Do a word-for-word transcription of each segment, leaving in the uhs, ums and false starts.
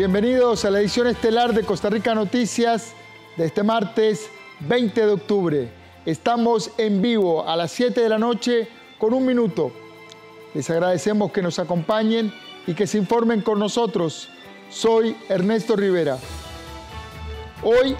Bienvenidos a la edición estelar de Costa Rica Noticias de este martes veinte de octubre. Estamos en vivo a las siete de la noche con un minuto. Les agradecemos que nos acompañen y que se informen con nosotros. Soy Ernesto Rivera. Hoy,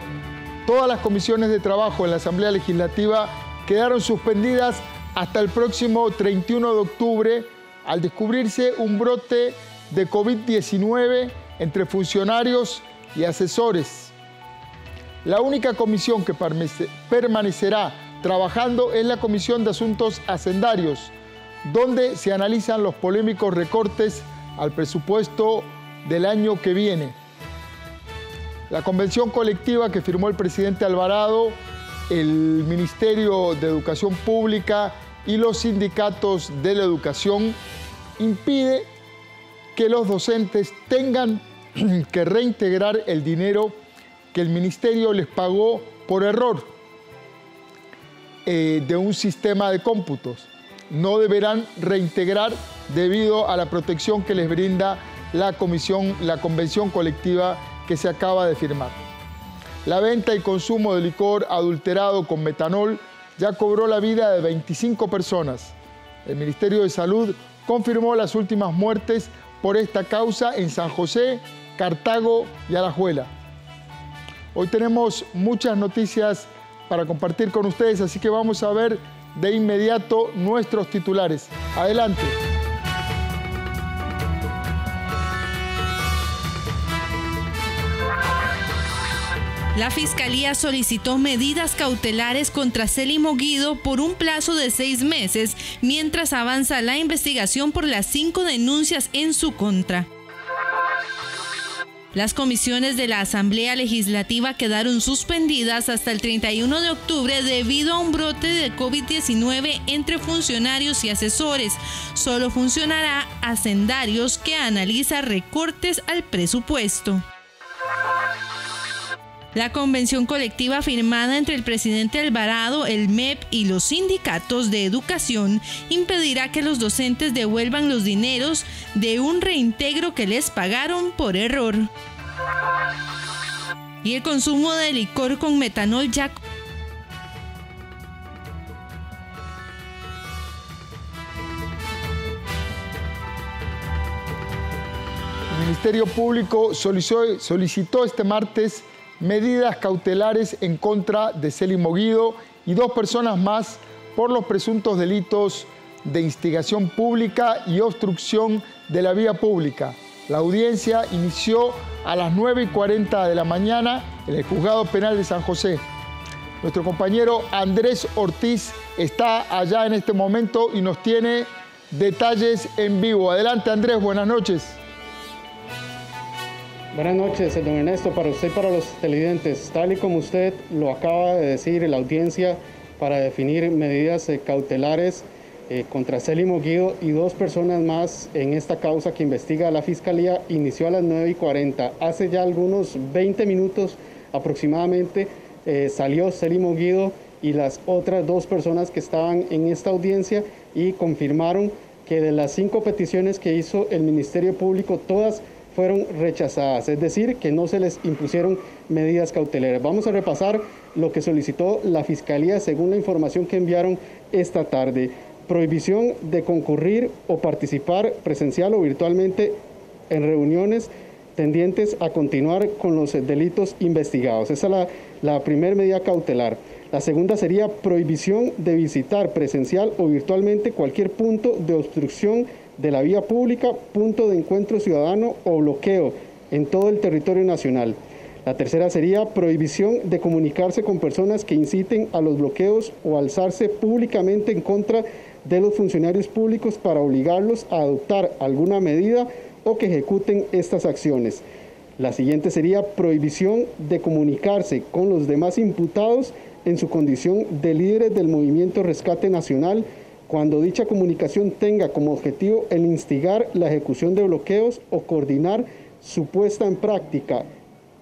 todas las comisiones de trabajo en la Asamblea Legislativa quedaron suspendidas hasta el próximo treinta y uno de octubre al descubrirse un brote de COVID diecinueve entre funcionarios y asesores. La única comisión que permanecerá trabajando es la Comisión de Asuntos Hacendarios, donde se analizan los polémicos recortes al presupuesto del año que viene. La convención colectiva que firmó el presidente Alvarado, el Ministerio de Educación Pública y los sindicatos de la educación impide que los docentes tengan que reintegrar el dinero que el ministerio les pagó por error eh, de un sistema de cómputos. No deberán reintegrar debido a la protección que les brinda la comisión, la convención colectiva que se acaba de firmar. La venta y consumo de licor adulterado con metanol ya cobró la vida de veinticinco personas. El Ministerio de Salud confirmó las últimas muertes por esta causa en San José, Cartago y Alajuela. Hoy tenemos muchas noticias para compartir con ustedes, así que vamos a ver de inmediato nuestros titulares. Adelante. La Fiscalía solicitó medidas cautelares contra Célimo Guido por un plazo de seis meses, mientras avanza la investigación por las cinco denuncias en su contra. Las comisiones de la Asamblea Legislativa quedaron suspendidas hasta el treinta y uno de octubre debido a un brote de COVID diecinueve entre funcionarios y asesores. Solo funcionará Hacendarios, que analiza recortes al presupuesto. La convención colectiva firmada entre el presidente Alvarado, el M E P y los sindicatos de educación impedirá que los docentes devuelvan los dineros de un reintegro que les pagaron por error. Y el consumo de licor con metanol ya... El Ministerio Público solicitó este martes medidas cautelares en contra de Célimo Guido y dos personas más por los presuntos delitos de instigación pública y obstrucción de la vía pública. La audiencia inició a las nueve y cuarenta de la mañana en el Juzgado Penal de San José. Nuestro compañero Andrés Ortiz está allá en este momento y nos tiene detalles en vivo. Adelante, Andrés, buenas noches. Buenas noches, don Ernesto, para usted y para los televidentes. Tal y como usted lo acaba de decir, la audiencia para definir medidas eh, cautelares eh, contra Célimo Guido y dos personas más en esta causa que investiga la Fiscalía inició a las nueve y cuarenta. Hace ya algunos veinte minutos aproximadamente eh, salió Célimo Guido y las otras dos personas que estaban en esta audiencia y confirmaron que de las cinco peticiones que hizo el Ministerio Público, todas fueron rechazadas, es decir, que no se les impusieron medidas cautelares. Vamos a repasar lo que solicitó la Fiscalía según la información que enviaron esta tarde. Prohibición de concurrir o participar presencial o virtualmente en reuniones tendientes a continuar con los delitos investigados. Esa es la, la primera medida cautelar. La segunda sería prohibición de visitar presencial o virtualmente cualquier punto de obstrucción de la vía pública, punto de encuentro ciudadano o bloqueo en todo el territorio nacional. La tercera sería prohibición de comunicarse con personas que inciten a los bloqueos o alzarse públicamente en contra de los funcionarios públicos para obligarlos a adoptar alguna medida o que ejecuten estas acciones. La siguiente sería prohibición de comunicarse con los demás imputados en su condición de líderes del Movimiento Rescate Nacional, cuando dicha comunicación tenga como objetivo el instigar la ejecución de bloqueos o coordinar su puesta en práctica,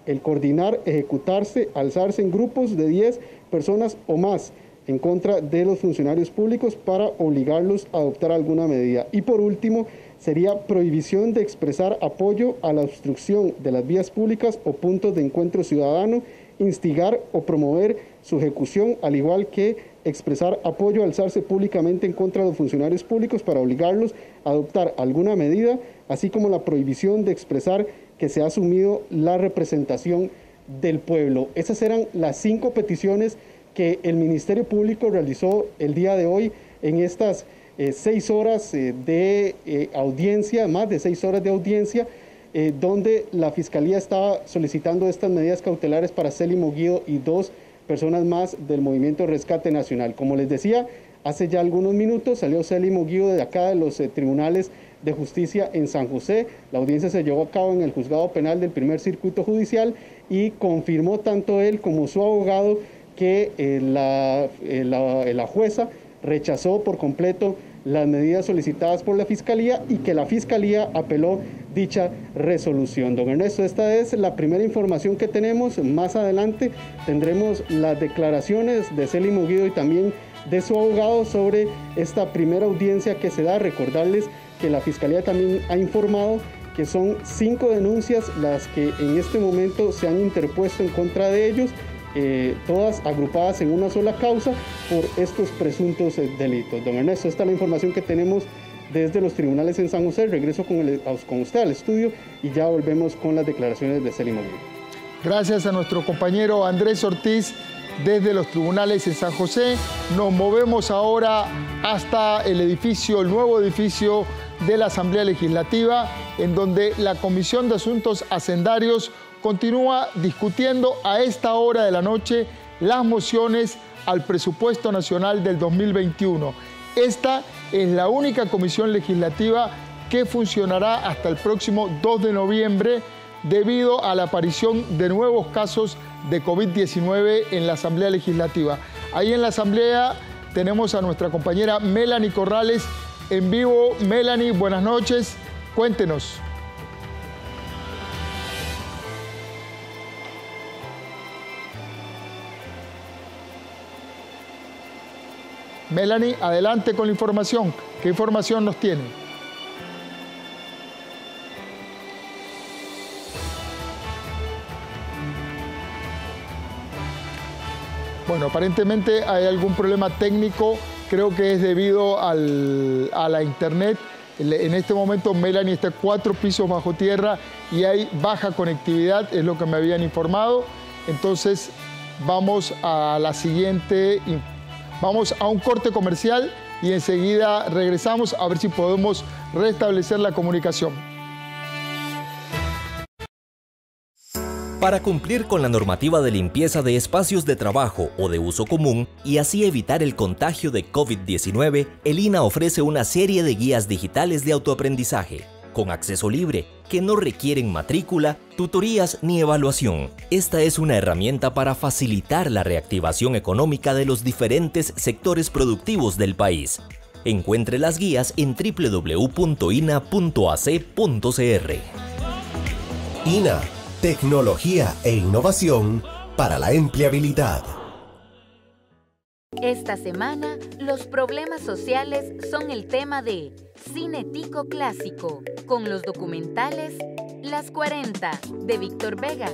el coordinar, ejecutarse, alzarse en grupos de diez personas o más en contra de los funcionarios públicos para obligarlos a adoptar alguna medida. Y por último, sería prohibición de expresar apoyo a la obstrucción de las vías públicas o puntos de encuentro ciudadano, instigar o promover su ejecución, al igual que expresar apoyo, alzarse públicamente en contra de los funcionarios públicos para obligarlos a adoptar alguna medida, así como la prohibición de expresar que se ha asumido la representación del pueblo. Esas eran las cinco peticiones que el Ministerio Público realizó el día de hoy en estas eh, seis horas eh, de eh, audiencia, más de seis horas de audiencia, eh, donde la Fiscalía estaba solicitando estas medidas cautelares para Célimo Guido y dos personas más del Movimiento Rescate Nacional. Como les decía, hace ya algunos minutos salió Célimo Guido de acá de los eh, tribunales de justicia en San José. La audiencia se llevó a cabo en el juzgado penal del primer circuito judicial y confirmó tanto él como su abogado que eh, la, eh, la, eh, la jueza rechazó por completo las medidas solicitadas por la Fiscalía y que la Fiscalía apeló dicha resolución. Don Ernesto, esta es la primera información que tenemos. Más adelante tendremos las declaraciones de Célimo Guido y también de su abogado sobre esta primera audiencia que se da. Recordarles que la Fiscalía también ha informado que son cinco denuncias las que en este momento se han interpuesto en contra de ellos, eh, todas agrupadas en una sola causa por estos presuntos delitos. Don Ernesto, esta es la información que tenemos desde los tribunales en San José. Regreso con, el, con usted al estudio y ya volvemos con las declaraciones de Célimo Guido. Gracias a nuestro compañero Andrés Ortiz desde los tribunales en San José. Nos movemos ahora hasta el edificio, el nuevo edificio de la Asamblea Legislativa, en donde la Comisión de Asuntos Hacendarios continúa discutiendo a esta hora de la noche las mociones al Presupuesto Nacional del dos mil veintiuno. Esta es la única comisión legislativa que funcionará hasta el próximo dos de noviembre debido a la aparición de nuevos casos de COVID diecinueve en la Asamblea Legislativa. Ahí en la Asamblea tenemos a nuestra compañera Melanie Corrales en vivo. Melanie, buenas noches. Cuéntenos. Melanie, adelante con la información. ¿Qué información nos tiene? Bueno, aparentemente hay algún problema técnico, creo que es debido al, a la internet. En este momento Melanie está cuatro pisos bajo tierra y hay baja conectividad, es lo que me habían informado. Entonces vamos a la siguiente, vamos a un corte comercial y enseguida regresamos a ver si podemos restablecer la comunicación. Para cumplir con la normativa de limpieza de espacios de trabajo o de uso común y así evitar el contagio de COVID diecinueve, el I N A ofrece una serie de guías digitales de autoaprendizaje, con acceso libre, que no requieren matrícula, tutorías ni evaluación. Esta es una herramienta para facilitar la reactivación económica de los diferentes sectores productivos del país. Encuentre las guías en w w w punto i n a punto a c punto c r. I N A. Tecnología e innovación para la empleabilidad. Esta semana, los problemas sociales son el tema de Cine Tico Clásico, con los documentales Las cuarenta, de Víctor Vega,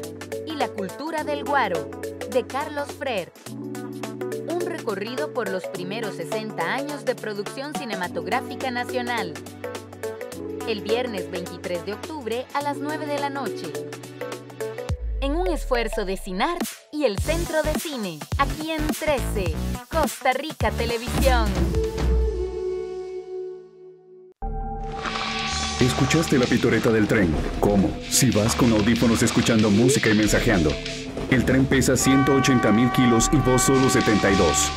y La Cultura del Guaro, de Carlos Frer. Un recorrido por los primeros sesenta años de producción cinematográfica nacional. El viernes veintitrés de octubre a las nueve de la noche. En un esfuerzo de CINAR y el Centro de Cine, aquí en Trece, Costa Rica Televisión. ¿Escuchaste la pitoreta del tren? ¿Cómo? Si vas con audífonos escuchando música y mensajeando. El tren pesa ciento ochenta mil kilos y vos solo setenta y dos.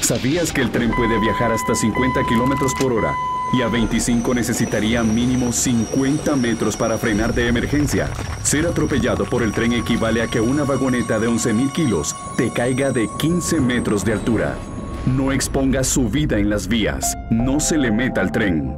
¿Sabías que el tren puede viajar hasta cincuenta kilómetros por hora? Y a veinticinco necesitaría mínimo cincuenta metros para frenar de emergencia. Ser atropellado por el tren equivale a que una vagoneta de once mil kilos te caiga de quince metros de altura. No exponga su vida en las vías. No se le meta al tren.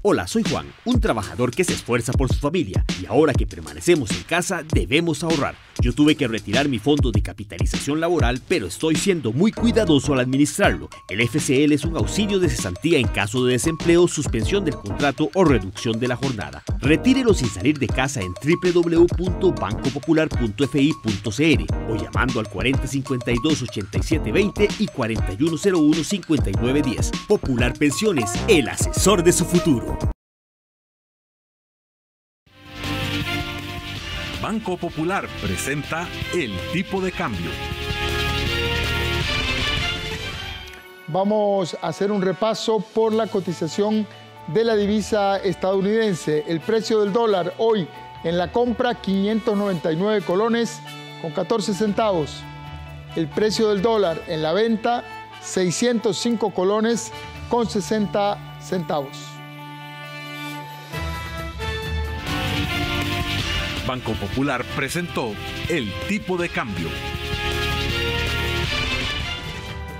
Hola, soy Juan, un trabajador que se esfuerza por su familia y ahora que permanecemos en casa debemos ahorrar. Yo tuve que retirar mi fondo de capitalización laboral, pero estoy siendo muy cuidadoso al administrarlo. El F C L es un auxilio de cesantía en caso de desempleo, suspensión del contrato o reducción de la jornada. Retírelo sin salir de casa en doble u doble u doble u punto banco popular punto f i punto c r o llamando al cuarenta, cincuenta y dos, ochenta y siete, veinte y cuarenta y uno cero uno, cincuenta y nueve diez. Popular Pensiones, el asesor de su futuro. Banco Popular presenta el tipo de cambio. Vamos a hacer un repaso por la cotización de la divisa estadounidense. El precio del dólar hoy en la compra, quinientos noventa y nueve colones con catorce centavos. El precio del dólar en la venta, seiscientos cinco colones con sesenta centavos. Banco Popular presentó el tipo de cambio.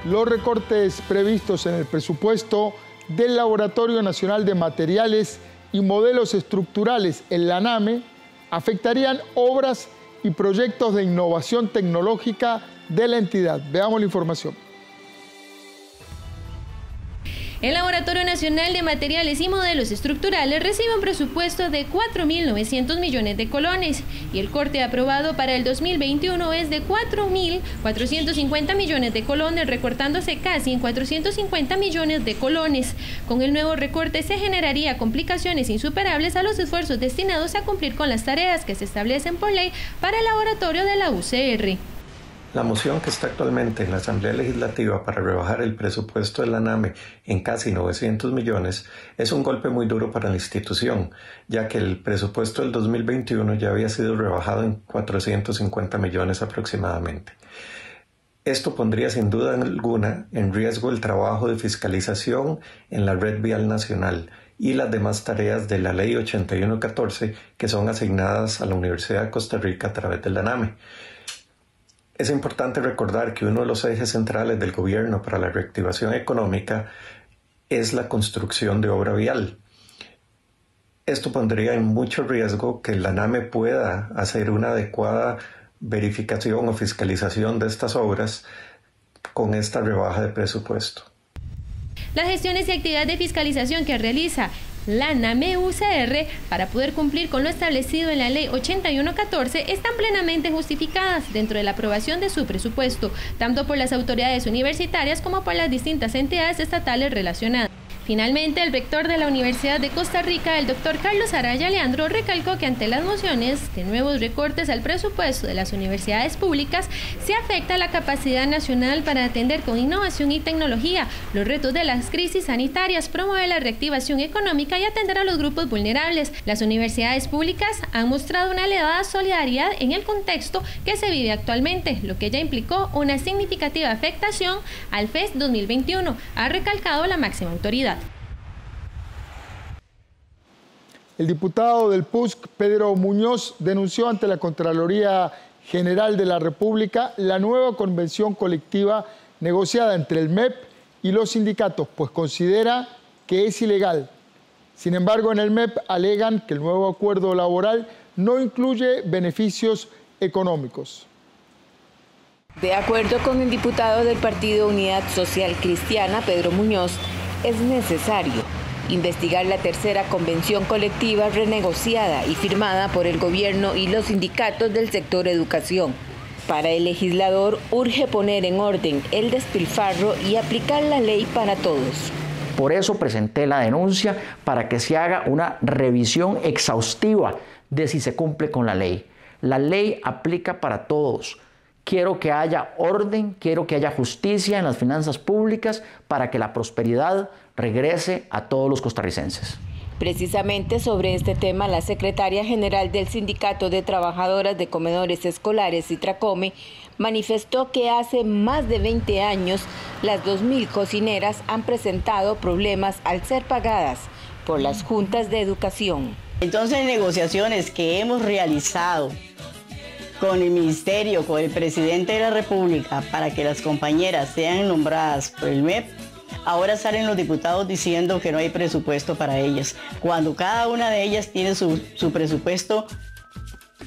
Los recortes previstos en el presupuesto del Laboratorio Nacional de Materiales y Modelos Estructurales, el Lanamme, afectarían obras y proyectos de innovación tecnológica de la entidad. Veamos la información. El Laboratorio Nacional de Materiales y Modelos Estructurales recibe un presupuesto de cuatro mil novecientos millones de colones y el corte aprobado para el dos mil veintiuno es de cuatro mil cuatrocientos cincuenta millones de colones, recortándose casi en cuatrocientos cincuenta millones de colones. Con el nuevo recorte se generaría complicaciones insuperables a los esfuerzos destinados a cumplir con las tareas que se establecen por ley para el laboratorio de la U C R. La moción que está actualmente en la Asamblea Legislativa para rebajar el presupuesto de la Lanamme en casi novecientos millones es un golpe muy duro para la institución, ya que el presupuesto del dos mil veintiuno ya había sido rebajado en cuatrocientos cincuenta millones aproximadamente. Esto pondría sin duda alguna en riesgo el trabajo de fiscalización en la red vial nacional y las demás tareas de la Ley ochenta y uno catorce que son asignadas a la Universidad de Costa Rica a través de la Lanamme. Es importante recordar que uno de los ejes centrales del gobierno para la reactivación económica es la construcción de obra vial. Esto pondría en mucho riesgo que la Lanamme pueda hacer una adecuada verificación o fiscalización de estas obras con esta rebaja de presupuesto. Las gestiones y actividades de fiscalización que realiza la Lanamme U C R para poder cumplir con lo establecido en la Ley ochenta y uno catorce están plenamente justificadas dentro de la aprobación de su presupuesto, tanto por las autoridades universitarias como por las distintas entidades estatales relacionadas. Finalmente, el rector de la Universidad de Costa Rica, el doctor Carlos Araya Leandro, recalcó que ante las mociones de nuevos recortes al presupuesto de las universidades públicas, se afecta la capacidad nacional para atender con innovación y tecnología los retos de las crisis sanitarias, promover la reactivación económica y atender a los grupos vulnerables. Las universidades públicas han mostrado una elevada solidaridad en el contexto que se vive actualmente, lo que ya implicó una significativa afectación al F E S dos mil veintiuno, ha recalcado la máxima autoridad. El diputado del P U S C, Pedro Muñoz, denunció ante la Contraloría General de la República la nueva convención colectiva negociada entre el M E P y los sindicatos, pues considera que es ilegal. Sin embargo, en el M E P alegan que el nuevo acuerdo laboral no incluye beneficios económicos. De acuerdo con el diputado del Partido Unidad Social Cristiana, Pedro Muñoz, es necesario investigar la tercera convención colectiva renegociada y firmada por el gobierno y los sindicatos del sector educación. Para el legislador urge poner en orden el despilfarro y aplicar la ley para todos. Por eso presenté la denuncia para que se haga una revisión exhaustiva de si se cumple con la ley. La ley aplica para todos. Quiero que haya orden, quiero que haya justicia en las finanzas públicas para que la prosperidad regrese a todos los costarricenses. Precisamente sobre este tema, la secretaria general del Sindicato de Trabajadoras de Comedores Escolares, Sitracome, manifestó que hace más de veinte años las dos mil cocineras han presentado problemas al ser pagadas por las juntas de educación. Entonces, negociaciones que hemos realizado con el Ministerio, con el Presidente de la República, para que las compañeras sean nombradas por el M E P, ahora salen los diputados diciendo que no hay presupuesto para ellas, cuando cada una de ellas tiene su, su presupuesto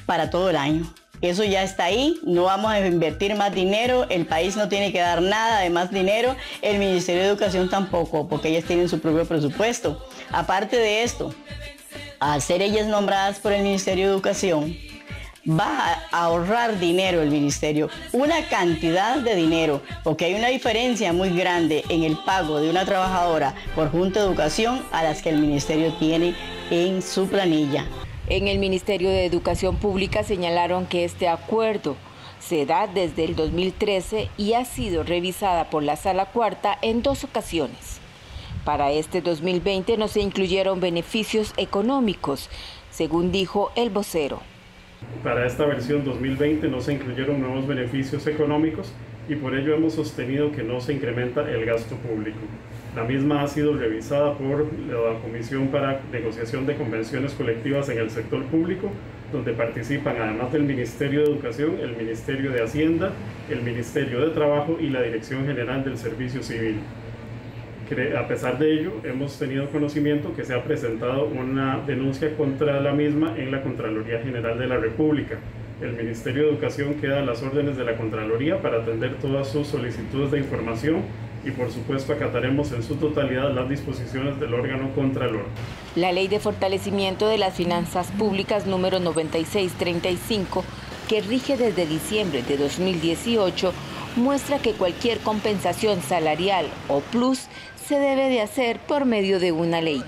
para todo el año. Eso ya está ahí, no vamos a invertir más dinero, el país no tiene que dar nada de más dinero, el Ministerio de Educación tampoco, porque ellas tienen su propio presupuesto. Aparte de esto, al ser ellas nombradas por el Ministerio de Educación, va a ahorrar dinero el ministerio, una cantidad de dinero, porque hay una diferencia muy grande en el pago de una trabajadora por Junta de Educación a las que el ministerio tiene en su planilla. En el Ministerio de Educación Pública señalaron que este acuerdo se da desde el dos mil trece y ha sido revisada por la Sala Cuarta en dos ocasiones. Para este dos mil veinte no se incluyeron beneficios económicos, según dijo el vocero. Para esta versión dos mil veinte no se incluyeron nuevos beneficios económicos y por ello hemos sostenido que no se incrementa el gasto público. La misma ha sido revisada por la Comisión para Negociación de Convenciones Colectivas en el Sector Público, donde participan además del Ministerio de Educación, el Ministerio de Hacienda, el Ministerio de Trabajo y la Dirección General del Servicio Civil. A pesar de ello, hemos tenido conocimiento que se ha presentado una denuncia contra la misma en la Contraloría General de la República. El Ministerio de Educación queda a las órdenes de la Contraloría para atender todas sus solicitudes de información y, por supuesto, acataremos en su totalidad las disposiciones del órgano contralor. La Ley de Fortalecimiento de las Finanzas Públicas número noventa y seis treinta y cinco, que rige desde diciembre de dos mil dieciocho, muestra que cualquier compensación salarial o plus se debe de hacer por medio de una ley.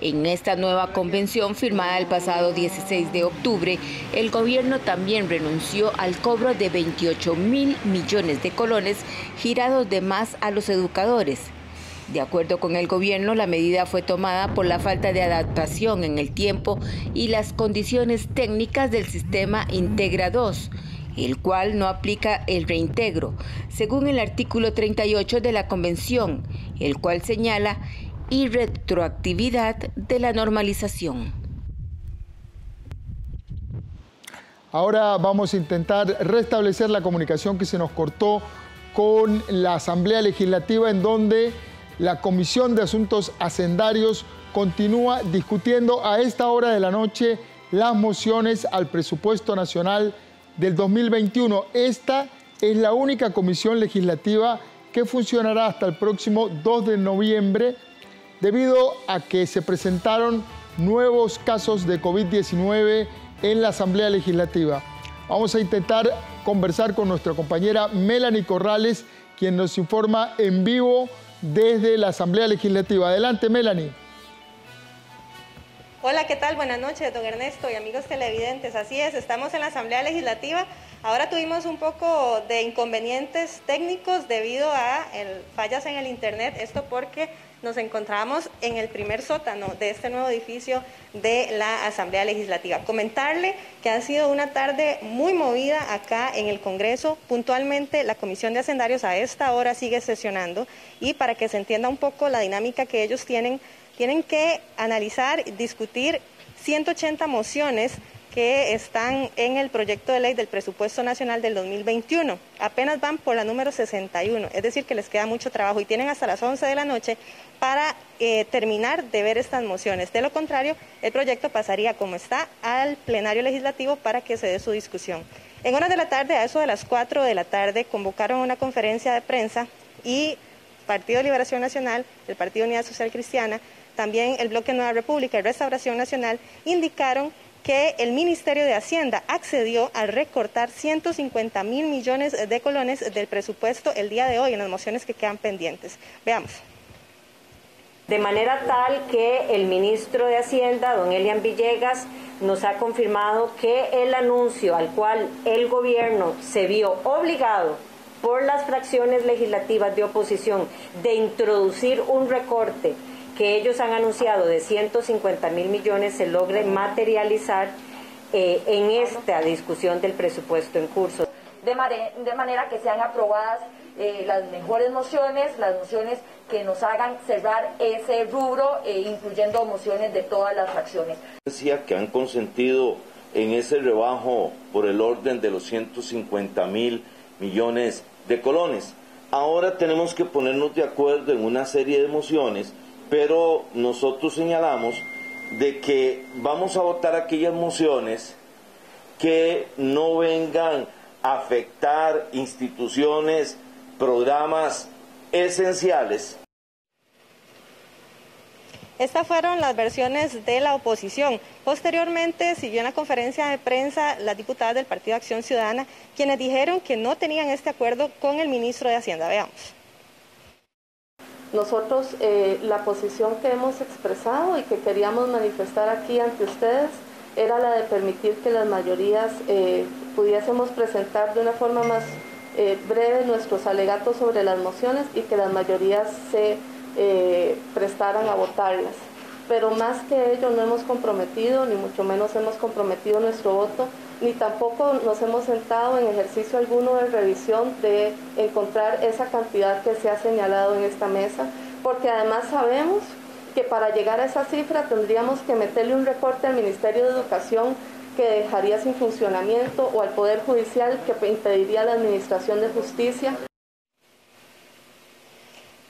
En esta nueva convención firmada el pasado dieciséis de octubre, el gobierno también renunció al cobro de veintiocho mil millones de colones girados de más a los educadores. De acuerdo con el gobierno, la medida fue tomada por la falta de adaptación en el tiempo y las condiciones técnicas del sistema Integra dos, el cual no aplica el reintegro, según el artículo treinta y ocho de la Convención, el cual señala irretroactividad de la normalización. Ahora vamos a intentar restablecer la comunicación que se nos cortó con la Asamblea Legislativa, en donde la Comisión de Asuntos Hacendarios continúa discutiendo a esta hora de la noche las mociones al presupuesto nacional del dos mil veintiuno. Esta es la única comisión legislativa que funcionará hasta el próximo dos de noviembre debido a que se presentaron nuevos casos de COVID diecinueve en la Asamblea Legislativa. Vamos a intentar conversar con nuestra compañera Melanie Corrales, quien nos informa en vivo desde la Asamblea Legislativa. Adelante, Melanie. Hola, ¿qué tal? Buenas noches, don Ernesto y amigos televidentes. Así es, estamos en la Asamblea Legislativa. Ahora tuvimos un poco de inconvenientes técnicos debido a el, fallas en el internet. Esto porque nos encontramos en el primer sótano de este nuevo edificio de la Asamblea Legislativa. Comentarle que ha sido una tarde muy movida acá en el Congreso. Puntualmente la Comisión de Hacendarios a esta hora sigue sesionando y para que se entienda un poco la dinámica que ellos tienen, tienen que analizar, discutir ciento ochenta mociones que están en el proyecto de ley del presupuesto nacional del dos mil veintiuno. Apenas van por la número sesenta y uno, es decir que les queda mucho trabajo y tienen hasta las once de la noche para eh, terminar de ver estas mociones. De lo contrario, el proyecto pasaría como está al plenario legislativo para que se dé su discusión. En horas de la tarde, a eso de las cuatro de la tarde, convocaron una conferencia de prensa y Partido Liberación Nacional, el Partido Unidad Social Cristiana, también el Bloque Nueva República y Restauración Nacional indicaron que el Ministerio de Hacienda accedió a recortar ciento cincuenta mil millones de colones del presupuesto el día de hoy en las mociones que quedan pendientes. Veamos. De manera tal que el ministro de Hacienda, don Elian Villegas, nos ha confirmado que el anuncio al cual el gobierno se vio obligado por las fracciones legislativas de oposición de introducir un recorte que ellos han anunciado de ciento cincuenta mil millones se logre materializar eh, en esta discusión del presupuesto en curso. De, de manera que sean aprobadas eh, las mejores mociones, las mociones que nos hagan cerrar ese rubro, eh, incluyendo mociones de todas las fracciones. Decía que han consentido en ese rebajo por el orden de los ciento cincuenta mil millones de colones. Ahora tenemos que ponernos de acuerdo en una serie de mociones, pero nosotros señalamos de que vamos a votar aquellas mociones que no vengan a afectar instituciones, programas esenciales. Estas fueron las versiones de la oposición. Posteriormente siguió una conferencia de prensa las diputadas del Partido Acción Ciudadana, quienes dijeron que no tenían este acuerdo con el ministro de Hacienda. Veamos. Nosotros eh, la posición que hemos expresado y que queríamos manifestar aquí ante ustedes era la de permitir que las mayorías eh, pudiésemos presentar de una forma más eh, breve nuestros alegatos sobre las mociones y que las mayorías se Eh, prestaran a votarlas, pero más que ello no hemos comprometido, ni mucho menos hemos comprometido nuestro voto, ni tampoco nos hemos sentado en ejercicio alguno de revisión de encontrar esa cantidad que se ha señalado en esta mesa, porque además sabemos que para llegar a esa cifra tendríamos que meterle un recorte al Ministerio de Educación que dejaría sin funcionamiento, o al Poder Judicial que impediría la Administración de Justicia.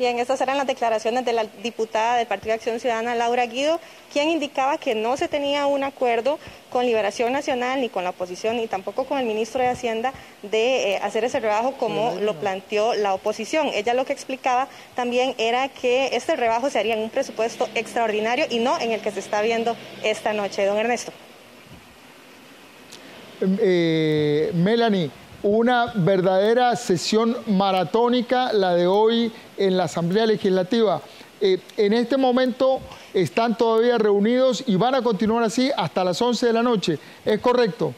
Bien, estas eran las declaraciones de la diputada del Partido de Acción Ciudadana, Laura Guido, quien indicaba que no se tenía un acuerdo con Liberación Nacional, ni con la oposición, ni tampoco con el ministro de Hacienda de eh, hacer ese rebajo como lo planteó la oposición. Ella lo que explicaba también era que este rebajo se haría en un presupuesto extraordinario y no en el que se está viendo esta noche. Don Ernesto. Eh, Melanie, una verdadera sesión maratónica la de hoy en la Asamblea Legislativa. Eh, en este momento están todavía reunidos y van a continuar así hasta las once de la noche. ¿Es correcto?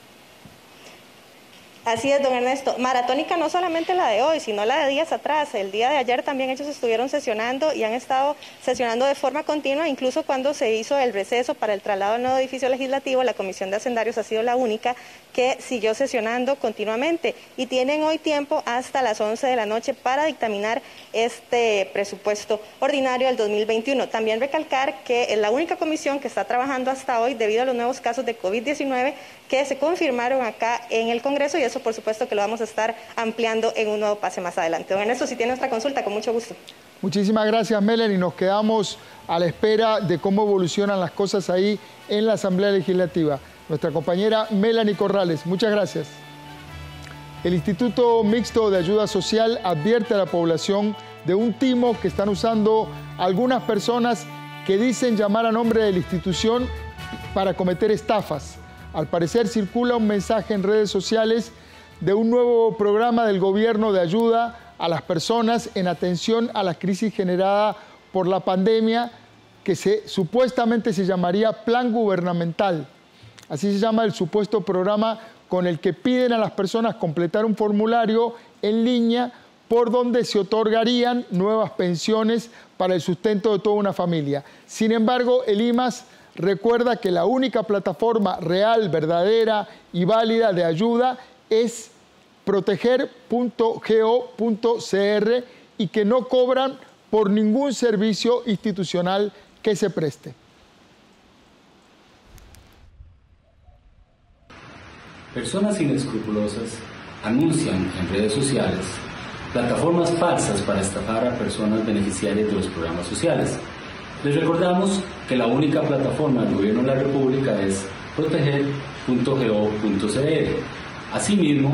Así es, don Ernesto. Maratónica no solamente la de hoy, sino la de días atrás. El día de ayer también ellos estuvieron sesionando y han estado sesionando de forma continua, incluso cuando se hizo el receso para el traslado al nuevo edificio legislativo. La Comisión de Hacendarios ha sido la única que siguió sesionando continuamente y tienen hoy tiempo hasta las once de la noche para dictaminar este presupuesto ordinario del dos mil veintiuno. También recalcar que es la única comisión que está trabajando hasta hoy debido a los nuevos casos de COVID diecinueve que se confirmaron acá en el Congreso, y eso por supuesto que lo vamos a estar ampliando en un nuevo pase más adelante. Don Ernesto, si tiene otra consulta, con mucho gusto. Muchísimas gracias, Melanie. Nos quedamos a la espera de cómo evolucionan las cosas ahí en la Asamblea Legislativa. Nuestra compañera Melanie Corrales, muchas gracias. El Instituto Mixto de Ayuda Social advierte a la población de un timo que están usando algunas personas que dicen llamar a nombre de la institución para cometer estafas. Al parecer circula un mensaje en redes sociales de un nuevo programa del gobierno de ayuda a las personas en atención a la crisis generada por la pandemia, que se, supuestamente se llamaría Plan Gubernamental. Así se llama el supuesto programa con el que piden a las personas completar un formulario en línea por donde se otorgarían nuevas pensiones para el sustento de toda una familia. Sin embargo, el I M A S recuerda que la única plataforma real, verdadera y válida de ayuda es proteger punto go punto c r y que no cobran por ningún servicio institucional que se preste. Personas inescrupulosas anuncian en redes sociales plataformas falsas para estafar a personas beneficiarias de los programas sociales. Les recordamos que la única plataforma del Gobierno de la República es proteger punto go punto c r. Asimismo,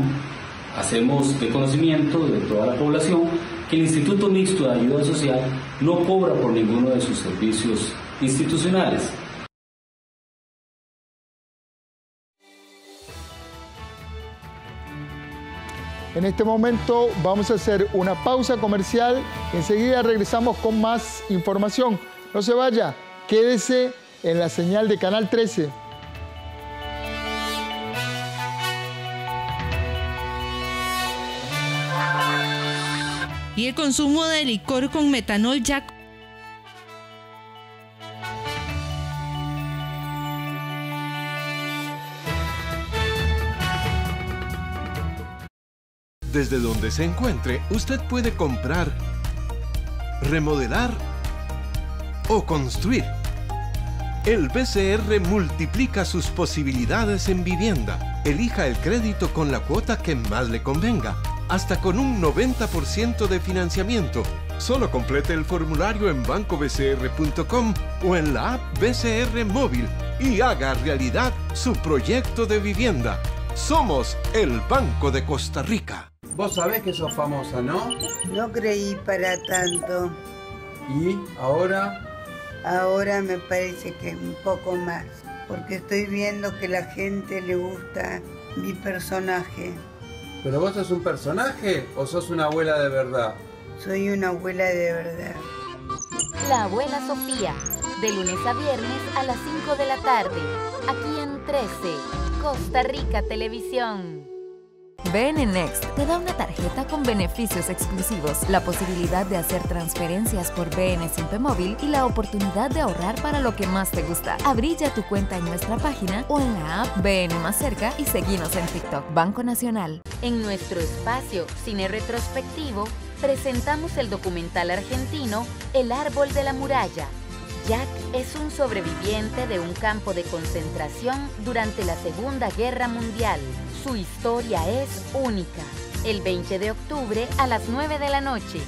hacemos de conocimiento de toda la población que el Instituto Mixto de Ayuda Social no cobra por ninguno de sus servicios institucionales. En este momento vamos a hacer una pausa comercial. Enseguida regresamos con más información. No se vaya, quédese en la señal de Canal trece. Y el consumo de licor con metanol ya... Desde donde se encuentre, usted puede comprar, remodelar o construir. El B C R multiplica sus posibilidades en vivienda. Elija el crédito con la cuota que más le convenga, hasta con un noventa por ciento de financiamiento. Solo complete el formulario en banco b c r punto com o en la app B C R Móvil y haga realidad su proyecto de vivienda. Somos el Banco de Costa Rica. Vos sabés que sos famosa, ¿no? No creí para tanto. ¿Y ahora? Ahora me parece que es un poco más, porque estoy viendo que la gente le gusta mi personaje. ¿Pero vos sos un personaje o sos una abuela de verdad? Soy una abuela de verdad. La abuela Sofía, de lunes a viernes a las cinco de la tarde, aquí en Trece, Costa Rica Televisión. B N Next te da una tarjeta con beneficios exclusivos, la posibilidad de hacer transferencias por B N Simple Móvil y la oportunidad de ahorrar para lo que más te gusta. Abrí ya tu cuenta en nuestra página o en la app B N Más Cerca y seguinos en TikTok. Banco Nacional. En nuestro espacio Cine Retrospectivo presentamos el documental argentino El Árbol de la Muralla. Jack es un sobreviviente de un campo de concentración durante la Segunda Guerra Mundial. Su historia es única. El veinte de octubre a las nueve de la noche.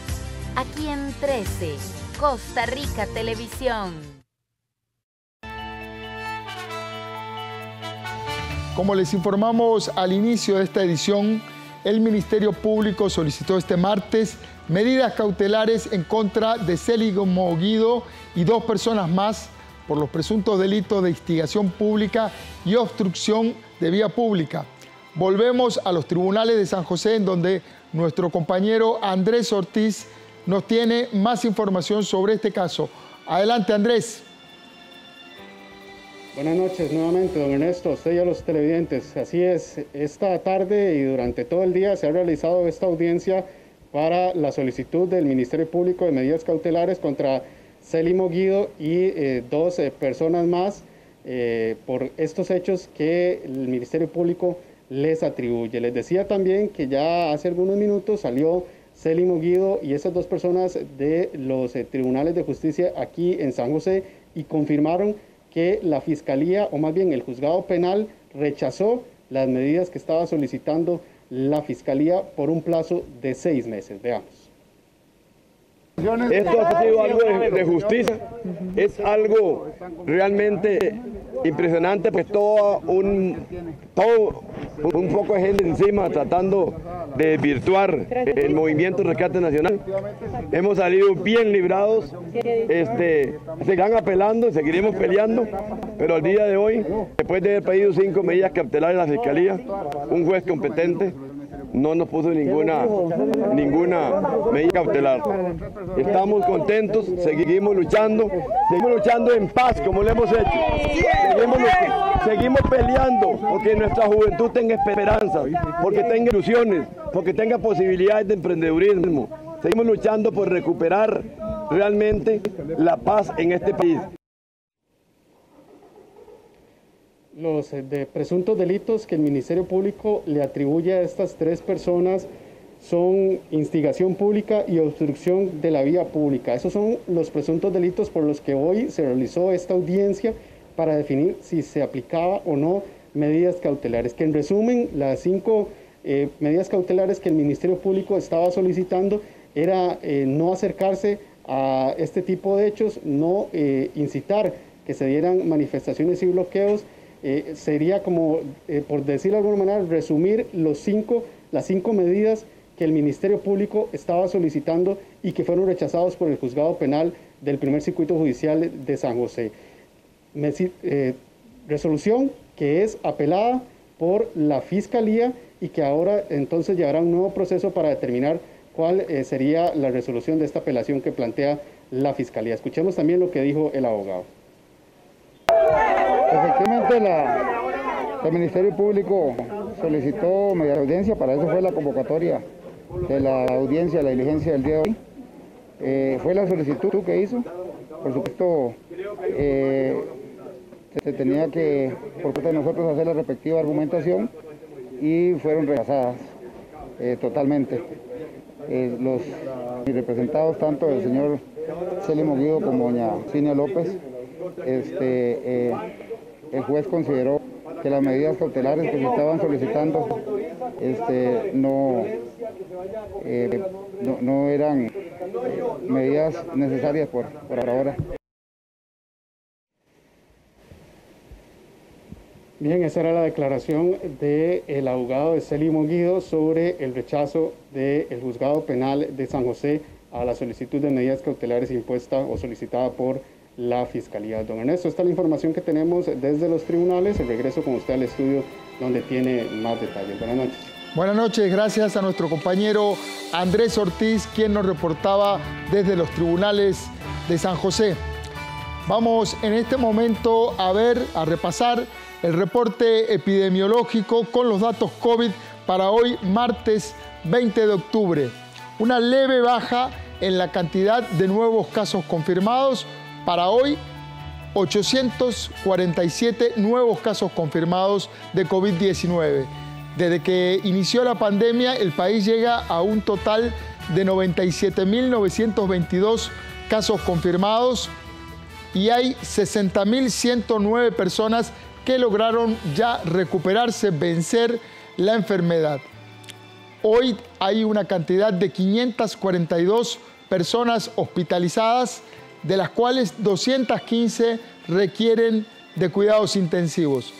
Aquí en Trece, Costa Rica Televisión. Como les informamos al inicio de esta edición, el Ministerio Público solicitó este martes medidas cautelares en contra de Célimo Guido y dos personas más por los presuntos delitos de instigación pública y obstrucción de vía pública. Volvemos a los tribunales de San José, en donde nuestro compañero Andrés Ortiz nos tiene más información sobre este caso. Adelante, Andrés. Buenas noches nuevamente, don Ernesto, usted y a los televidentes. Así es, esta tarde y durante todo el día se ha realizado esta audiencia para la solicitud del Ministerio Público de medidas cautelares contra Célimo Guido y eh, dos eh, personas más eh, por estos hechos que el Ministerio Público les atribuye. Les decía también que ya hace algunos minutos salió Célimo Guido y esas dos personas de los eh, tribunales de justicia aquí en San José y confirmaron que la Fiscalía, o más bien el Juzgado Penal, rechazó las medidas que estaba solicitando la Fiscalía por un plazo de seis meses. Veamos. Esto ha sido algo de, de justicia, es algo realmente impresionante, pues todo un, todo un poco de gente encima tratando de desvirtuar el movimiento Rescate Nacional. Hemos salido bien librados, este, seguirán apelando, seguiremos peleando, pero al día de hoy, después de haber pedido cinco medidas cautelares a la Fiscalía, un juez competente no nos puso ninguna, ninguna medida cautelar. Estamos contentos, seguimos luchando, seguimos luchando en paz como lo hemos hecho. Seguimos, seguimos peleando porque nuestra juventud tenga esperanza, porque tenga ilusiones, porque tenga posibilidades de emprendedurismo. Seguimos luchando por recuperar realmente la paz en este país. Los de presuntos delitos que el Ministerio Público le atribuye a estas tres personas son instigación pública y obstrucción de la vía pública. Esos son los presuntos delitos por los que hoy se realizó esta audiencia para definir si se aplicaba o no medidas cautelares. Que en resumen, las cinco eh, medidas cautelares que el Ministerio Público estaba solicitando era eh, no acercarse a este tipo de hechos, no eh, incitar que se dieran manifestaciones y bloqueos. Eh, sería como, eh, por decirlo de alguna manera, resumir los cinco, las cinco medidas que el Ministerio Público estaba solicitando y que fueron rechazados por el Juzgado Penal del Primer Circuito Judicial de San José. Me, eh, resolución que es apelada por la Fiscalía y que ahora entonces llevará un nuevo proceso para determinar cuál eh, sería la resolución de esta apelación que plantea la Fiscalía. Escuchemos también lo que dijo el abogado. Efectivamente, la, el Ministerio Público solicitó mediante audiencia, para eso fue la convocatoria de la audiencia, la diligencia del día de hoy. Eh, fue la solicitud que hizo. Por supuesto, eh, se tenía que, por parte de nosotros, hacer la respectiva argumentación y fueron rechazadas eh, totalmente. Eh, los representados, tanto el señor Célimo Guido como doña Cinia López, este... Eh, el juez consideró que las medidas cautelares que se estaban solicitando este, no, eh, no, no eran eh, medidas necesarias por, por ahora. Bien, esa era la declaración del abogado de Célimo Guido sobre el rechazo del juzgado penal de San José a la solicitud de medidas cautelares impuesta o solicitada por la Fiscalía. Don Ernesto, esta es la información que tenemos desde los tribunales. El regreso con usted al estudio donde tiene más detalles. Buenas noches. Buenas noches, gracias a nuestro compañero Andrés Ortiz, quien nos reportaba desde los tribunales de San José. Vamos en este momento a ver, a repasar el reporte epidemiológico con los datos COVID para hoy, martes veinte de octubre. Una leve baja en la cantidad de nuevos casos confirmados. Para hoy, ochocientos cuarenta y siete nuevos casos confirmados de COVID diecinueve. Desde que inició la pandemia, el país llega a un total de noventa y siete mil novecientos veintidós casos confirmados y hay sesenta mil ciento nueve personas que lograron ya recuperarse, vencer la enfermedad. Hoy hay una cantidad de quinientas cuarenta y dos personas hospitalizadas, de las cuales doscientas quince requieren de cuidados intensivos.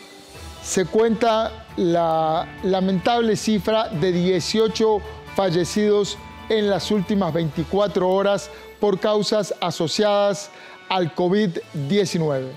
Se cuenta la lamentable cifra de dieciocho fallecidos en las últimas veinticuatro horas por causas asociadas al COVID diecinueve.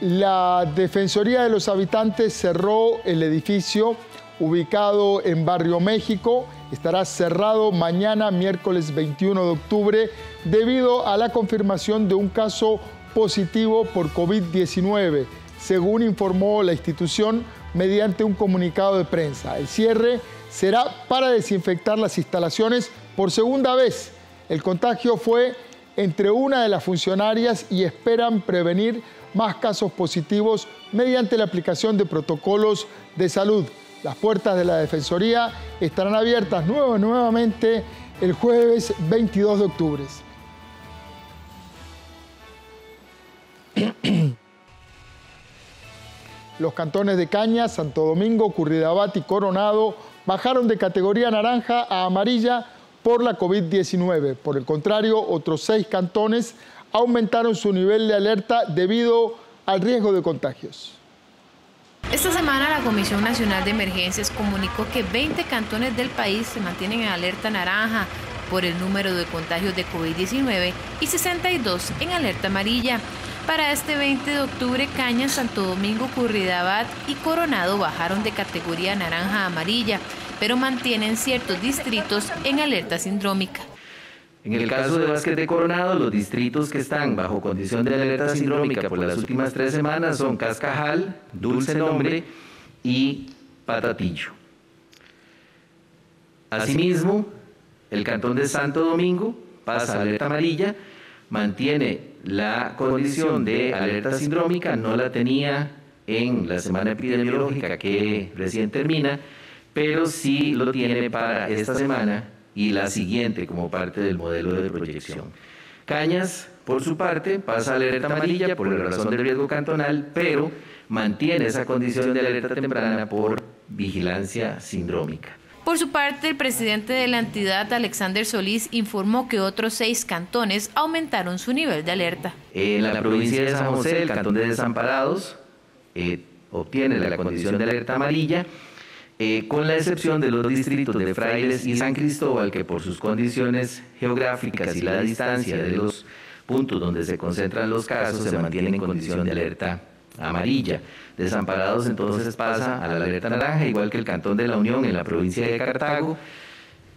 La Defensoría de los Habitantes cerró el edificio ubicado en Barrio México. Estará cerrado mañana, miércoles veintiuno de octubre, debido a la confirmación de un caso positivo por COVID diecinueve, según informó la institución mediante un comunicado de prensa. El cierre será para desinfectar las instalaciones por segunda vez. El contagio fue entre una de las funcionarias y esperan prevenir más casos positivos mediante la aplicación de protocolos de salud. Las puertas de la Defensoría estarán abiertas nuevamente el jueves veintidós de octubre. Los cantones de Cañas, Santo Domingo, Curridabat y Coronado bajaron de categoría naranja a amarilla por la COVID diecinueve. Por el contrario, otros seis cantones aumentaron su nivel de alerta debido al riesgo de contagios. Esta semana la Comisión Nacional de Emergencias comunicó que veinte cantones del país se mantienen en alerta naranja por el número de contagios de COVID diecinueve y sesenta y dos en alerta amarilla. Para este veinte de octubre, Cañas, Santo Domingo, Curridabat y Coronado bajaron de categoría naranja a amarilla, pero mantienen ciertos distritos en alerta sindrómica. En el caso de Vázquez de Coronado, los distritos que están bajo condición de alerta sindrómica por las últimas tres semanas son Cascajal, Dulce Nombre y Patatillo. Asimismo, el cantón de Santo Domingo pasa a alerta amarilla, mantiene la condición de alerta sindrómica, no la tenía en la semana epidemiológica que recién termina, pero sí lo tiene para esta semana y la siguiente como parte del modelo de proyección. Cañas, por su parte, pasa a alerta amarilla por la razón del riesgo cantonal, pero mantiene esa condición de alerta temprana por vigilancia sindrómica. Por su parte, el presidente de la entidad, Alexander Solís, informó que otros seis cantones aumentaron su nivel de alerta. En la provincia de San José, el cantón de Desamparados eh, obtiene la condición de alerta amarilla, Eh, con la excepción de los distritos de Frailes y San Cristóbal, que por sus condiciones geográficas y la distancia de los puntos donde se concentran los casos se mantienen en condición de alerta amarilla. Desamparados entonces pasa a la alerta naranja, igual que el Cantón de la Unión en la provincia de Cartago,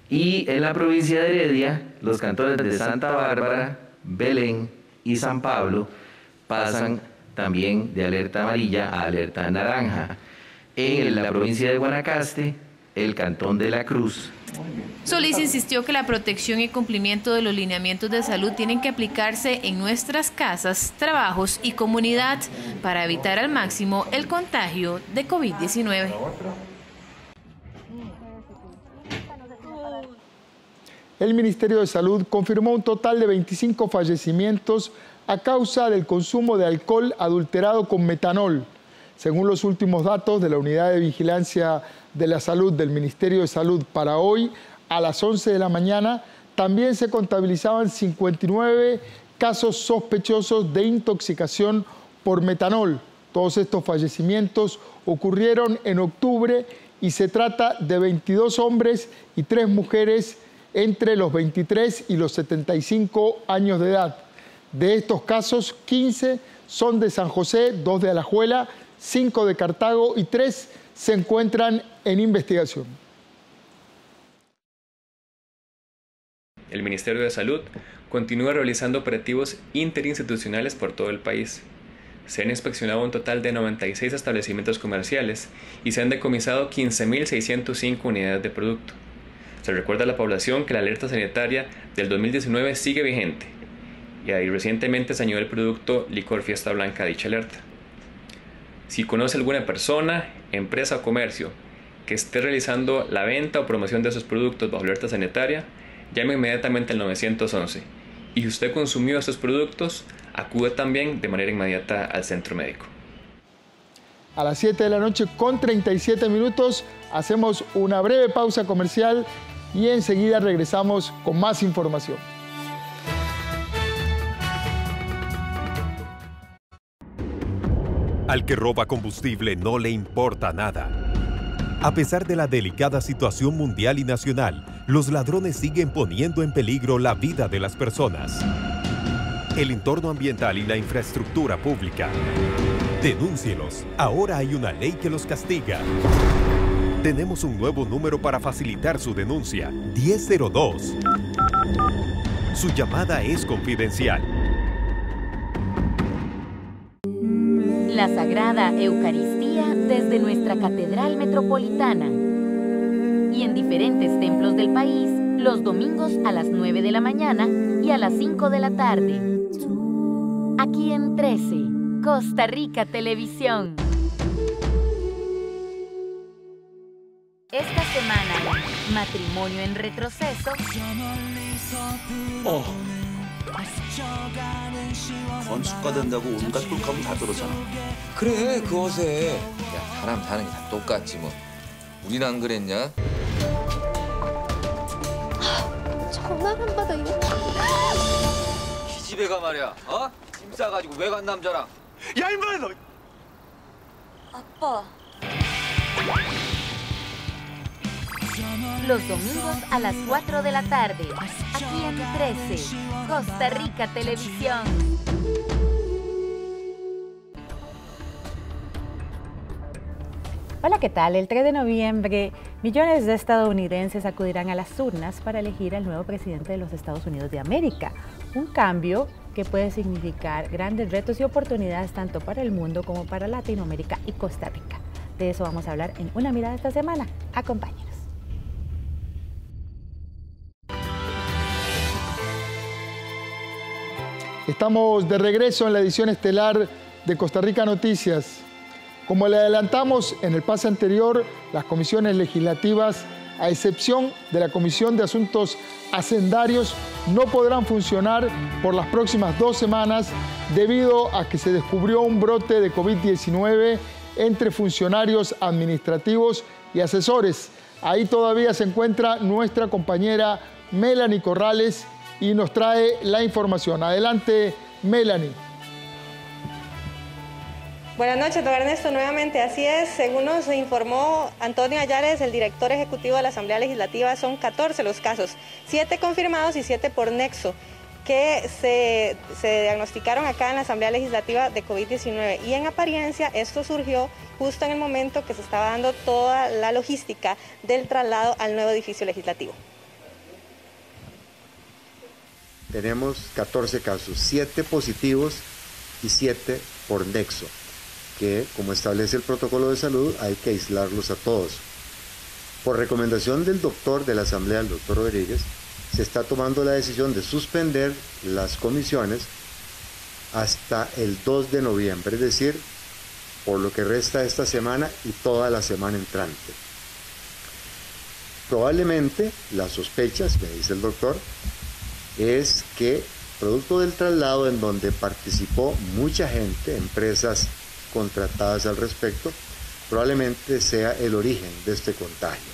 y en la provincia de Heredia los cantones de Santa Bárbara, Belén y San Pablo pasan también de alerta amarilla a alerta naranja. En la provincia de Guanacaste, el Cantón de la Cruz. Solís insistió que la protección y cumplimiento de los lineamientos de salud tienen que aplicarse en nuestras casas, trabajos y comunidad para evitar al máximo el contagio de COVID diecinueve. El Ministerio de Salud confirmó un total de veinticinco fallecimientos a causa del consumo de alcohol adulterado con metanol. Según los últimos datos de la Unidad de Vigilancia de la Salud del Ministerio de Salud, para hoy, a las once de la mañana, También se contabilizaban cincuenta y nueve casos sospechosos de intoxicación por metanol. Todos estos fallecimientos ocurrieron en octubre y se trata de veintidós hombres y tres mujeres entre los veintitrés y los setenta y cinco años de edad. De estos casos, quince son de San José, dos de Alajuela, cinco de Cartago y tres se encuentran en investigación. El Ministerio de Salud continúa realizando operativos interinstitucionales por todo el país. Se han inspeccionado un total de noventa y seis establecimientos comerciales y se han decomisado quince mil seiscientas cinco unidades de producto. Se recuerda a la población que la alerta sanitaria del dos mil diecinueve sigue vigente y ahí recientemente se añadió el producto licor Fiesta Blanca a dicha alerta. Si conoce alguna persona, empresa o comercio que esté realizando la venta o promoción de esos productos bajo alerta sanitaria, llame inmediatamente al nueve once y si usted consumió estos productos, acude también de manera inmediata al centro médico. A las siete de la noche con treinta y siete minutos hacemos una breve pausa comercial y enseguida regresamos con más información. Al que roba combustible no le importa nada. A pesar de la delicada situación mundial y nacional, los ladrones siguen poniendo en peligro la vida de las personas, el entorno ambiental y la infraestructura pública. Denúncielos. Ahora hay una ley que los castiga. Tenemos un nuevo número para facilitar su denuncia, diez cero dos. Su llamada es confidencial. La Sagrada Eucaristía desde nuestra Catedral Metropolitana y en diferentes templos del país los domingos a las nueve de la mañana y a las cinco de la tarde. Aquí en Trece, Costa Rica Televisión. Esta semana, matrimonio en retroceso. Oh. Los domingos a las cuatro de la tarde, aquí en Trece, Costa Rica Televisión. Hola, ¿qué tal? El tres de noviembre, millones de estadounidenses acudirán a las urnas para elegir al nuevo presidente de los Estados Unidos de América. Un cambio que puede significar grandes retos y oportunidades tanto para el mundo como para Latinoamérica y Costa Rica. De eso vamos a hablar en Una Mirada esta semana. Acompáñenos. Estamos de regreso en la edición estelar de Costa Rica Noticias. Como le adelantamos en el pase anterior, las comisiones legislativas, a excepción de la Comisión de Asuntos Hacendarios, no podrán funcionar por las próximas dos semanas debido a que se descubrió un brote de COVID diecinueve entre funcionarios administrativos y asesores. Ahí todavía se encuentra nuestra compañera Melanie Corrales y nos trae la información. Adelante, Melanie. Buenas noches, don Ernesto. Nuevamente, así es. Según nos informó Antonio Ayales, el director ejecutivo de la Asamblea Legislativa, son catorce los casos, siete confirmados y siete por nexo, que se, se diagnosticaron acá en la Asamblea Legislativa de COVID diecinueve. Y en apariencia, esto surgió justo en el momento que se estaba dando toda la logística del traslado al nuevo edificio legislativo. Tenemos catorce casos, siete positivos y siete por nexo, que como establece el protocolo de salud hay que aislarlos a todos. Por recomendación del doctor de la Asamblea, el doctor Rodríguez, se está tomando la decisión de suspender las comisiones hasta el dos de noviembre, es decir, por lo que resta esta semana y toda la semana entrante. Probablemente las sospechas, me dice el doctor, es que producto del traslado en donde participó mucha gente, empresas contratadas al respecto, probablemente sea el origen de este contagio.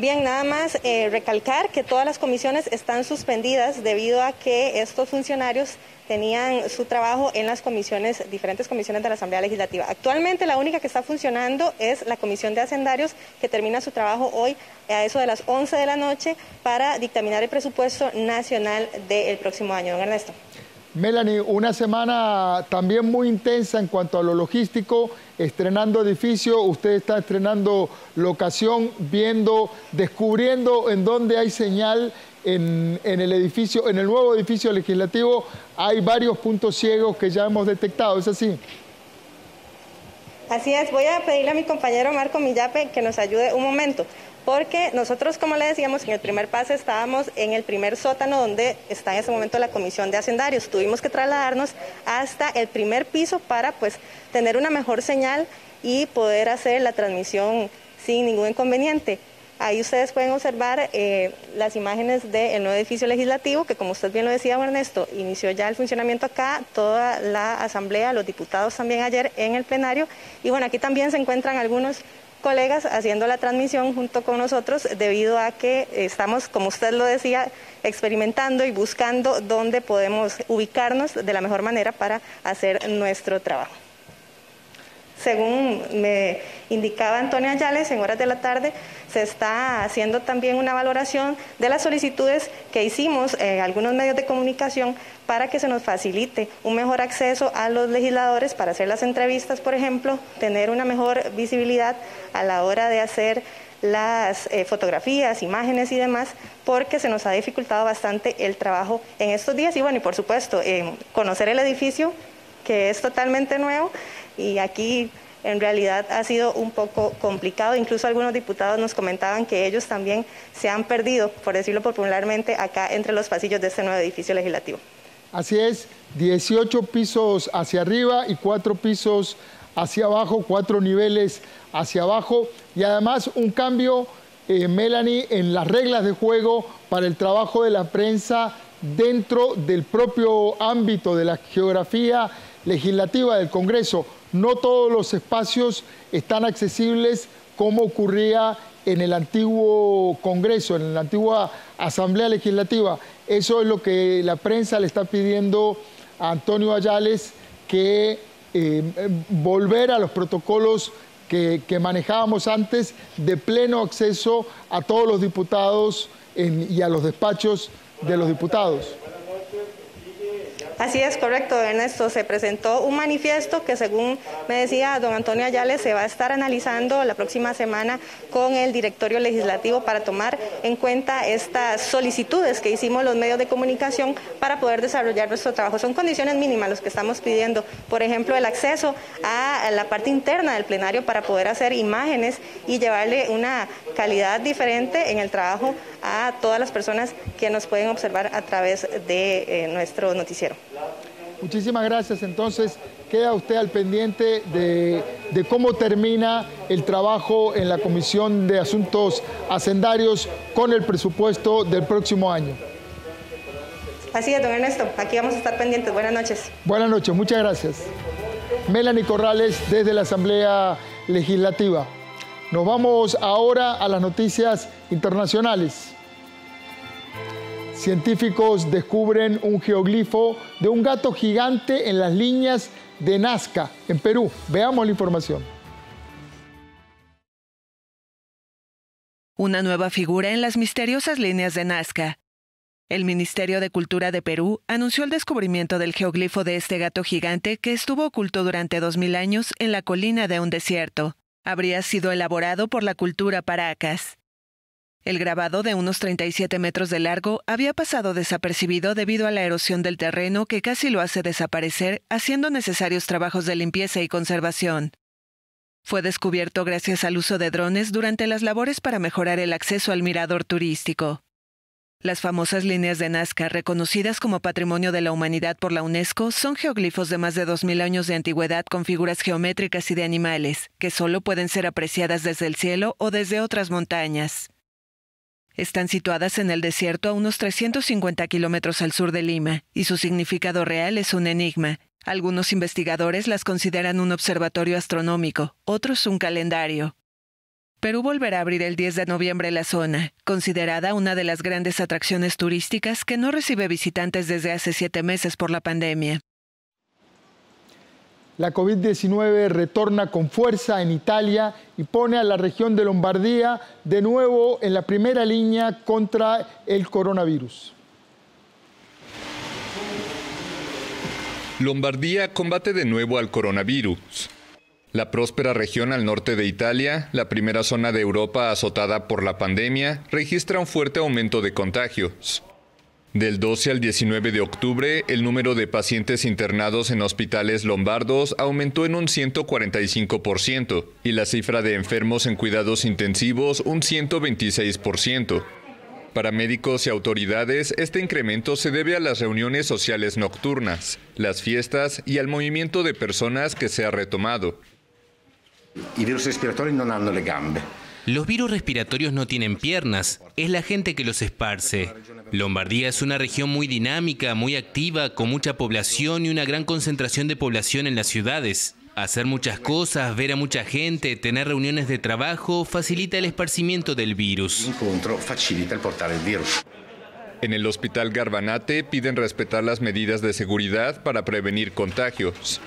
Bien, nada más eh, recalcar que todas las comisiones están suspendidas debido a que estos funcionarios tenían su trabajo en las comisiones, diferentes comisiones de la Asamblea Legislativa. Actualmente la única que está funcionando es la Comisión de Hacendarios, que termina su trabajo hoy a eso de las once de la noche para dictaminar el presupuesto nacional del próximo año. Don Ernesto. Melanie, una semana también muy intensa en cuanto a lo logístico, estrenando edificio, usted está estrenando locación, viendo, descubriendo en dónde hay señal en, en el edificio, en el nuevo edificio legislativo. Hay varios puntos ciegos que ya hemos detectado, ¿es así? Así es, voy a pedirle a mi compañero Marco Millape que nos ayude un momento, porque nosotros, como le decíamos, en el primer pase estábamos en el primer sótano donde está en ese momento la Comisión de Hacendarios. Tuvimos que trasladarnos hasta el primer piso para pues tener una mejor señal y poder hacer la transmisión sin ningún inconveniente. Ahí ustedes pueden observar eh, las imágenes del nuevo edificio legislativo, que como usted bien lo decía, Ernesto, inició ya el funcionamiento acá, toda la asamblea, los diputados también ayer en el plenario, y bueno, aquí también se encuentran algunos colegas haciendo la transmisión junto con nosotros debido a que estamos, como usted lo decía, experimentando y buscando dónde podemos ubicarnos de la mejor manera para hacer nuestro trabajo. Según me indicaba Antonio Ayales, en horas de la tarde se está haciendo también una valoración de las solicitudes que hicimos en algunos medios de comunicación para que se nos facilite un mejor acceso a los legisladores para hacer las entrevistas, por ejemplo, tener una mejor visibilidad a la hora de hacer las eh, fotografías, imágenes y demás, porque se nos ha dificultado bastante el trabajo en estos días. Y bueno, y por supuesto, eh, conocer el edificio, que es totalmente nuevo, y aquí en realidad ha sido un poco complicado. Incluso algunos diputados nos comentaban que ellos también se han perdido, por decirlo popularmente, acá entre los pasillos de este nuevo edificio legislativo. Así es, dieciocho pisos hacia arriba y cuatro pisos hacia abajo, cuatro niveles hacia abajo, y además un cambio, eh, Melanie, en las reglas de juego para el trabajo de la prensa dentro del propio ámbito de la geografía legislativa del Congreso. No todos los espacios están accesibles como ocurría en el antiguo Congreso, en la antigua Asamblea Legislativa. Eso es lo que la prensa le está pidiendo a Antonio Ayales, que eh, volver a los protocolos que, que manejábamos antes, de pleno acceso a todos los diputados en, y a los despachos de los diputados. Así es, correcto, Ernesto. Se presentó un manifiesto que, según me decía don Antonio Ayales, se va a estar analizando la próxima semana con el directorio legislativo para tomar en cuenta estas solicitudes que hicimos los medios de comunicación para poder desarrollar nuestro trabajo. Son condiciones mínimas los que estamos pidiendo, por ejemplo, el acceso a la parte interna del plenario para poder hacer imágenes y llevarle una calidad diferente en el trabajo a todas las personas que nos pueden observar a través de eh, nuestro noticiero. Muchísimas gracias. Entonces, queda usted al pendiente de, de cómo termina el trabajo en la Comisión de Asuntos Hacendarios con el presupuesto del próximo año. Así es, don Ernesto. Aquí vamos a estar pendientes. Buenas noches. Buenas noches. Muchas gracias. Melanie Corrales, desde la Asamblea Legislativa. Nos vamos ahora a las noticias internacionales. Científicos descubren un geoglifo de un gato gigante en las líneas de Nazca, en Perú. Veamos la información. Una nueva figura en las misteriosas líneas de Nazca. El Ministerio de Cultura de Perú anunció el descubrimiento del geoglifo de este gato gigante que estuvo oculto durante dos mil años en la colina de un desierto. Habría sido elaborado por la cultura Paracas. El grabado, de unos treinta y siete metros de largo, había pasado desapercibido debido a la erosión del terreno, que casi lo hace desaparecer, haciendo necesarios trabajos de limpieza y conservación. Fue descubierto gracias al uso de drones durante las labores para mejorar el acceso al mirador turístico. Las famosas líneas de Nazca, reconocidas como Patrimonio de la Humanidad por la UNESCO, son geoglifos de más de dos mil años de antigüedad con figuras geométricas y de animales, que solo pueden ser apreciadas desde el cielo o desde otras montañas. Están situadas en el desierto a unos trescientos cincuenta kilómetros al sur de Lima, y su significado real es un enigma. Algunos investigadores las consideran un observatorio astronómico, otros un calendario. Perú volverá a abrir el diez de noviembre la zona, considerada una de las grandes atracciones turísticas que no recibe visitantes desde hace siete meses por la pandemia. La COVID diecinueve retorna con fuerza en Italia y pone a la región de Lombardía de nuevo en la primera línea contra el coronavirus. Lombardía combate de nuevo al coronavirus. La próspera región al norte de Italia, la primera zona de Europa azotada por la pandemia, registra un fuerte aumento de contagios. Del doce al diecinueve de octubre, el número de pacientes internados en hospitales lombardos aumentó en un ciento cuarenta y cinco por ciento y la cifra de enfermos en cuidados intensivos un ciento veintiséis por ciento. Para médicos y autoridades, este incremento se debe a las reuniones sociales nocturnas, las fiestas y al movimiento de personas que se ha retomado. Los virus respiratorios no tienen piernas, es la gente que los esparce. Lombardía es una región muy dinámica, muy activa, con mucha población y una gran concentración de población en las ciudades. Hacer muchas cosas, ver a mucha gente, tener reuniones de trabajo, facilita el esparcimiento del virus. En el Hospital Garbanate piden respetar las medidas de seguridad para prevenir contagios.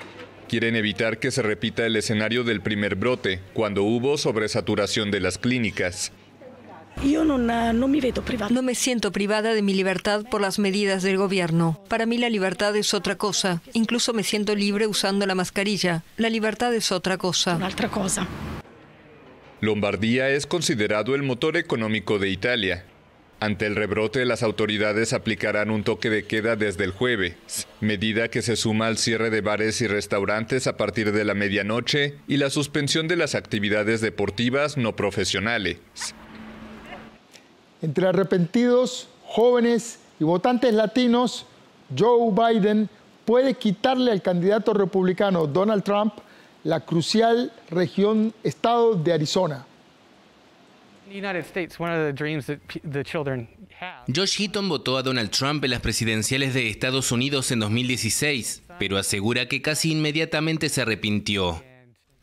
Quieren evitar que se repita el escenario del primer brote, cuando hubo sobresaturación de las clínicas. Yo no, no, me vedo privada. No me siento privada de mi libertad por las medidas del gobierno. Para mí la libertad es otra cosa. Incluso me siento libre usando la mascarilla. La libertad es otra cosa. Otra cosa. Lombardía es considerado el motor económico de Italia. Ante el rebrote, las autoridades aplicarán un toque de queda desde el jueves, medida que se suma al cierre de bares y restaurantes a partir de la medianoche y la suspensión de las actividades deportivas no profesionales. Entre arrepentidos, jóvenes y votantes latinos, Joe Biden puede quitarle al candidato republicano Donald Trump la crucial región, estado de Arizona. Josh Heaton votó a Donald Trump en las presidenciales de Estados Unidos en dos mil dieciséis, pero asegura que casi inmediatamente se arrepintió.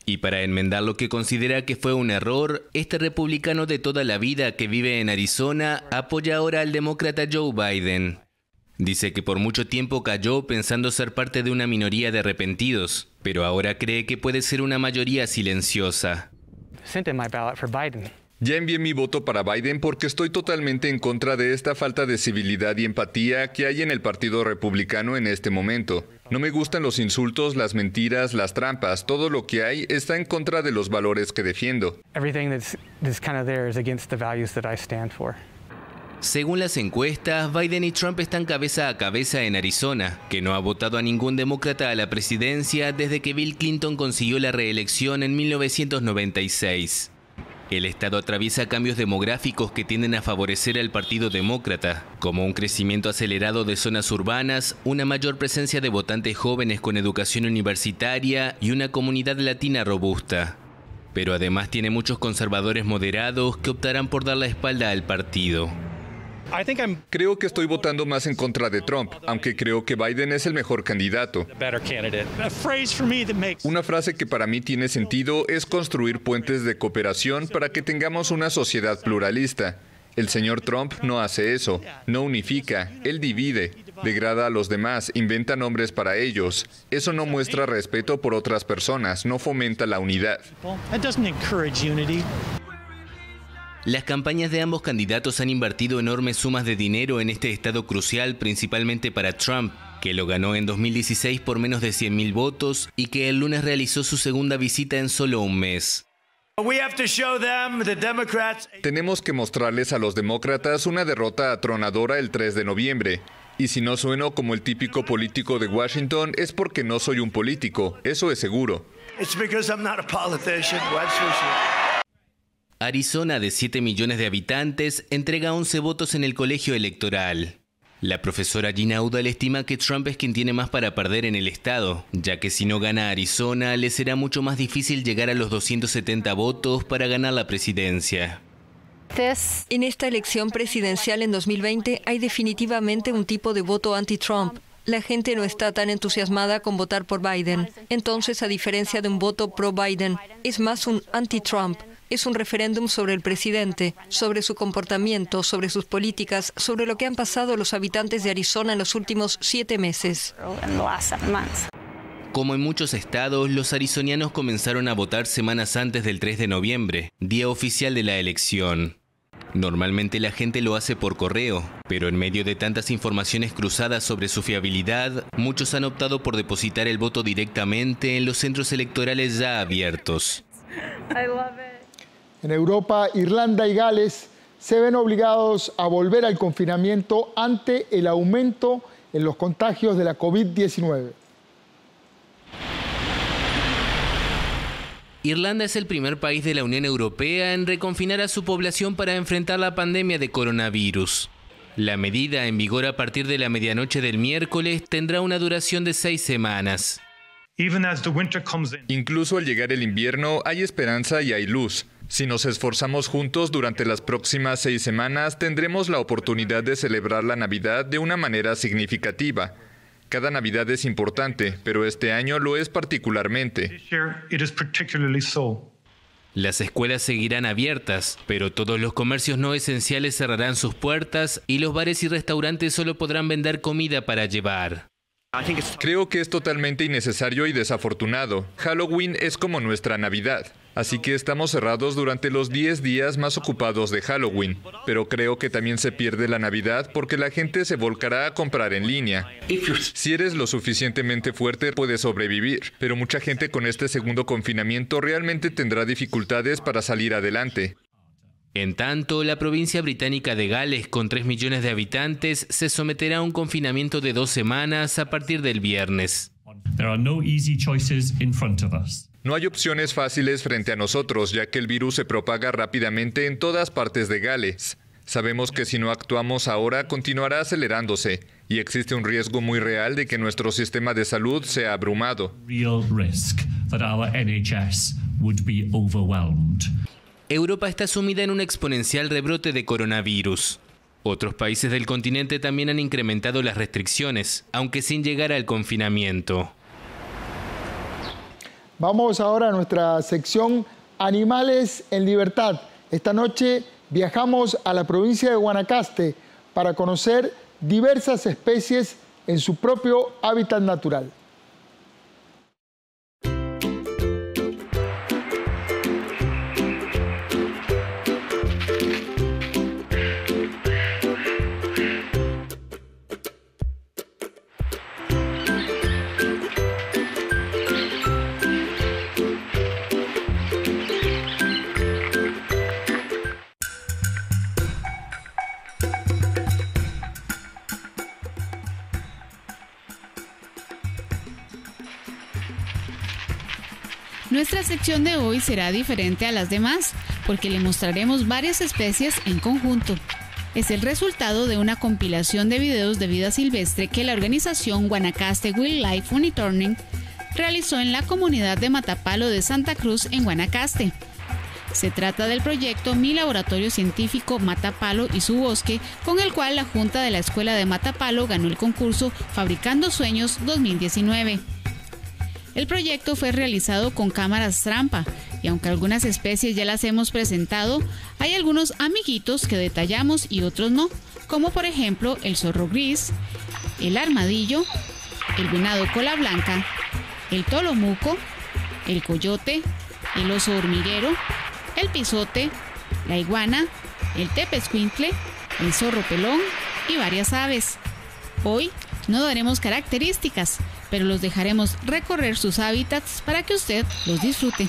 Y para enmendar lo que considera que fue un error, este republicano de toda la vida que vive en Arizona apoya ahora al demócrata Joe Biden. Dice que por mucho tiempo cayó pensando ser parte de una minoría de arrepentidos, pero ahora cree que puede ser una mayoría silenciosa. Ya envié mi voto para Biden porque estoy totalmente en contra de esta falta de civilidad y empatía que hay en el Partido Republicano en este momento. No me gustan los insultos, las mentiras, las trampas. Todo lo que hay está en contra de los valores que defiendo. Según las encuestas, Biden y Trump están cabeza a cabeza en Arizona, que no ha votado a ningún demócrata a la presidencia desde que Bill Clinton consiguió la reelección en mil novecientos noventa y seis. El estado atraviesa cambios demográficos que tienden a favorecer al Partido Demócrata, como un crecimiento acelerado de zonas urbanas, una mayor presencia de votantes jóvenes con educación universitaria y una comunidad latina robusta. Pero además tiene muchos conservadores moderados que optarán por dar la espalda al partido. Creo que estoy votando más en contra de Trump, aunque creo que Biden es el mejor candidato. Una frase que para mí tiene sentido es construir puentes de cooperación para que tengamos una sociedad pluralista. El señor Trump no hace eso, no unifica, él divide, degrada a los demás, inventa nombres para ellos. Eso no muestra respeto por otras personas, no fomenta la unidad. Las campañas de ambos candidatos han invertido enormes sumas de dinero en este estado crucial, principalmente para Trump, que lo ganó en dos mil dieciséis por menos de cien mil votos y que el lunes realizó su segunda visita en solo un mes. Tenemos que mostrarles a los demócratas una derrota atronadora el tres de noviembre. Y si no sueno como el típico político de Washington, es porque no soy un político, eso es seguro. Arizona, de siete millones de habitantes, entrega once votos en el colegio electoral. La profesora Gina Udale estima que Trump es quien tiene más para perder en el estado, ya que si no gana Arizona, le será mucho más difícil llegar a los doscientos setenta votos para ganar la presidencia. En esta elección presidencial en dos mil veinte hay definitivamente un tipo de voto anti-Trump. La gente no está tan entusiasmada con votar por Biden. Entonces, a diferencia de un voto pro-Biden, es más un anti-Trump. es un referéndum sobre el presidente, sobre su comportamiento, sobre sus políticas, sobre lo que han pasado los habitantes de Arizona en los últimos siete meses. Como en muchos estados, los arizonianos comenzaron a votar semanas antes del tres de noviembre, día oficial de la elección. Normalmente la gente lo hace por correo, pero en medio de tantas informaciones cruzadas sobre su fiabilidad, muchos han optado por depositar el voto directamente en los centros electorales ya abiertos. En Europa, Irlanda y Gales se ven obligados a volver al confinamiento ante el aumento en los contagios de la COVID diecinueve. Irlanda es el primer país de la Unión Europea en reconfinar a su población para enfrentar la pandemia de coronavirus. La medida, en vigor a partir de la medianoche del miércoles, tendrá una duración de seis semanas. Incluso al llegar el invierno, hay esperanza y hay luz. Si nos esforzamos juntos durante las próximas seis semanas, tendremos la oportunidad de celebrar la Navidad de una manera significativa. Cada Navidad es importante, pero este año lo es particularmente. Las escuelas seguirán abiertas, pero todos los comercios no esenciales cerrarán sus puertas y los bares y restaurantes solo podrán vender comida para llevar. Creo que es totalmente innecesario y desafortunado. Halloween es como nuestra Navidad, así que estamos cerrados durante los diez días más ocupados de Halloween. Pero creo que también se pierde la Navidad porque la gente se volcará a comprar en línea. Si eres lo suficientemente fuerte, puedes sobrevivir, pero mucha gente con este segundo confinamiento realmente tendrá dificultades para salir adelante. En tanto, la provincia británica de Gales, con tres millones de habitantes, se someterá a un confinamiento de dos semanas a partir del viernes. No hay opciones fáciles frente a nosotros, ya que el virus se propaga rápidamente en todas partes de Gales. Sabemos que si no actuamos ahora, continuará acelerándose, y existe un riesgo muy real de que nuestro sistema de salud sea abrumado. Europa está sumida en un exponencial rebrote de coronavirus. Otros países del continente también han incrementado las restricciones, aunque sin llegar al confinamiento. Vamos ahora a nuestra sección Animales en Libertad. Esta noche viajamos a la provincia de Guanacaste para conocer diversas especies en su propio hábitat natural. Nuestra sección de hoy será diferente a las demás, porque le mostraremos varias especies en conjunto. Es el resultado de una compilación de videos de vida silvestre que la organización Guanacaste Wildlife Monitoring realizó en la comunidad de Matapalo de Santa Cruz, en Guanacaste. Se trata del proyecto Mi Laboratorio Científico Matapalo y su Bosque, con el cual la Junta de la Escuela de Matapalo ganó el concurso Fabricando Sueños dos mil diecinueve. El proyecto fue realizado con cámaras trampa y aunque algunas especies ya las hemos presentado, hay algunos amiguitos que detallamos y otros no, como por ejemplo el zorro gris, el armadillo, el venado cola blanca, el tolomuco, el coyote, el oso hormiguero, el pisote, la iguana, el tepezcuintle, el zorro pelón y varias aves. Hoy no daremos características, pero los dejaremos recorrer sus hábitats para que usted los disfrute.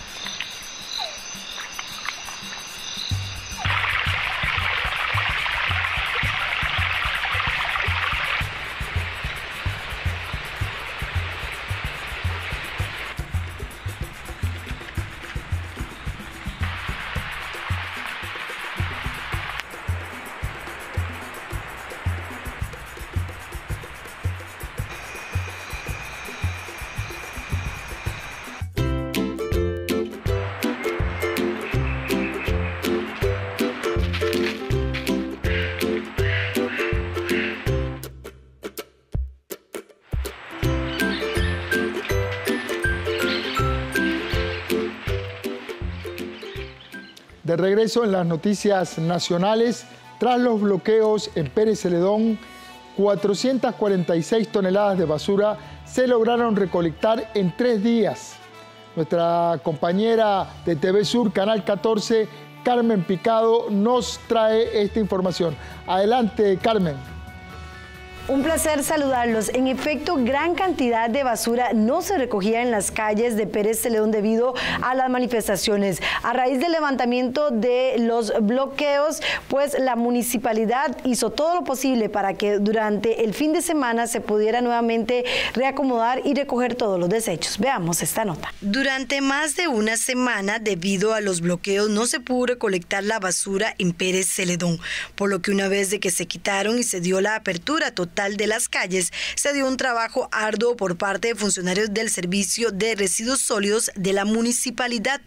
De regreso en las noticias nacionales, tras los bloqueos en Pérez Zeledón, cuatrocientas cuarenta y seis toneladas de basura se lograron recolectar en tres días. Nuestra compañera de T V Sur, Canal catorce, Carmen Picado, nos trae esta información. Adelante, Carmen. Un placer saludarlos. En efecto, gran cantidad de basura no se recogía en las calles de Pérez Zeledón debido a las manifestaciones. A raíz del levantamiento de los bloqueos, pues la municipalidad hizo todo lo posible para que durante el fin de semana se pudiera nuevamente reacomodar y recoger todos los desechos. Veamos esta nota. Durante más de una semana, debido a los bloqueos, no se pudo recolectar la basura en Pérez Zeledón, por lo que una vez de que se quitaron y se dio la apertura total de las calles, se dio un trabajo arduo por parte de funcionarios del Servicio de Residuos Sólidos de la municipalidad.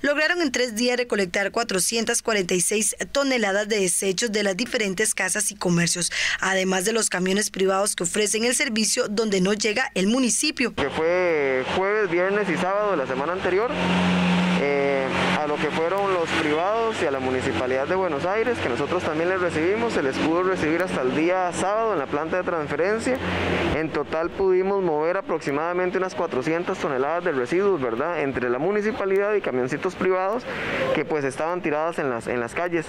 Lograron en tres días recolectar cuatrocientas cuarenta y seis toneladas de desechos de las diferentes casas y comercios, además de los camiones privados que ofrecen el servicio donde no llega el municipio. Que fue jueves, viernes y sábado de la semana anterior, eh, a lo que fueron los privados y a la Municipalidad de Buenos Aires, que nosotros también les recibimos, se les pudo recibir hasta el día sábado en la planta de transferencia. En total pudimos mover aproximadamente unas cuatrocientas toneladas de residuos, ¿verdad?, entre la municipalidad y camioncitos privados que pues estaban tiradas en las, en las calles.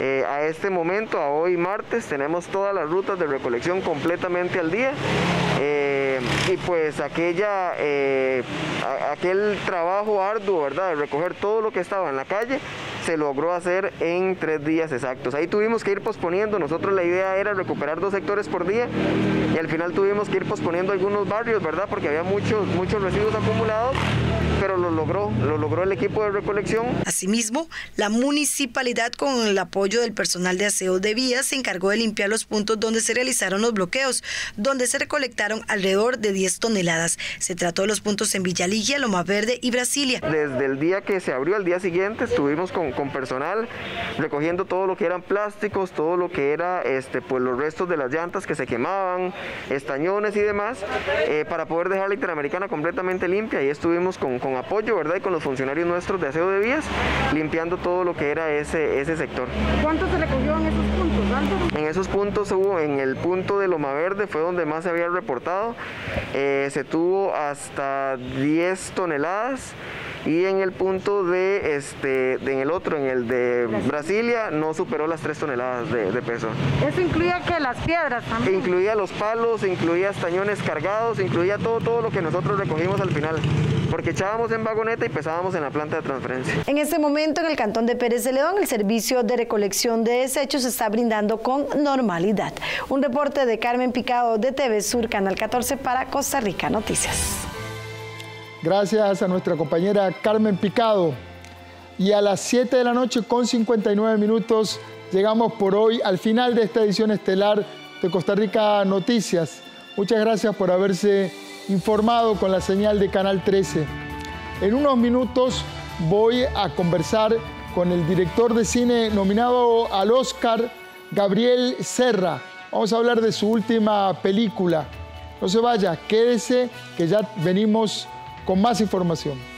Eh, a este momento, a hoy martes, tenemos todas las rutas de recolección completamente al día. Eh, y pues aquella, eh, aquel trabajo arduo, ¿verdad?, de recoger todo lo que estaba en la calle, se logró hacer en tres días exactos. Ahí tuvimos que ir posponiendo. Nosotros la idea era recuperar dos sectores por día y al final tuvimos que ir posponiendo algunos barrios, ¿verdad?, porque había muchos, muchos residuos acumulados, pero lo logró, lo logró el equipo de recolección. Asimismo, la municipalidad, con el apoyo del personal de aseo de vías, se encargó de limpiar los puntos donde se realizaron los bloqueos, donde se recolectaron alrededor de diez toneladas. Se trató de los puntos en Villa Ligia, Loma Verde y Brasilia. Desde el día que se abrió, al día siguiente, estuvimos con, con personal recogiendo todo lo que eran plásticos, todo lo que era este, pues, los restos de las llantas que se quemaban, estañones y demás, eh, para poder dejar la Interamericana completamente limpia. Y estuvimos con, con con apoyo, ¿verdad?, y con los funcionarios nuestros de aseo de vías, limpiando todo lo que era ese, ese sector. ¿Cuánto se recogió en esos puntos? ¿Cuánto? En esos puntos hubo, en el punto de Loma Verde fue donde más se había reportado, eh, se tuvo hasta diez toneladas, y en el punto de, este, de en el otro, en el de Brasilia, Brasilia no superó las tres toneladas de, de peso. ¿Eso incluía que las piedras también? Incluía los palos, incluía estañones cargados, incluía todo, todo lo que nosotros recogimos al final, porque echábamos en vagoneta y pesábamos en la planta de transferencia. En este momento, en el cantón de Pérez Zeledón, el servicio de recolección de desechos se está brindando con normalidad. Un reporte de Carmen Picado, de T V Sur, Canal catorce, para Costa Rica Noticias. Gracias a nuestra compañera Carmen Picado. Y a las siete de la noche con cincuenta y nueve minutos llegamos por hoy al final de esta edición estelar de Costa Rica Noticias. Muchas gracias por haberse informado con la señal de Canal trece. En unos minutos voy a conversar con el director de cine nominado al Oscar, Gabriel Serra. Vamos a hablar de su última película. No se vaya, quédese, que ya venimos con más información.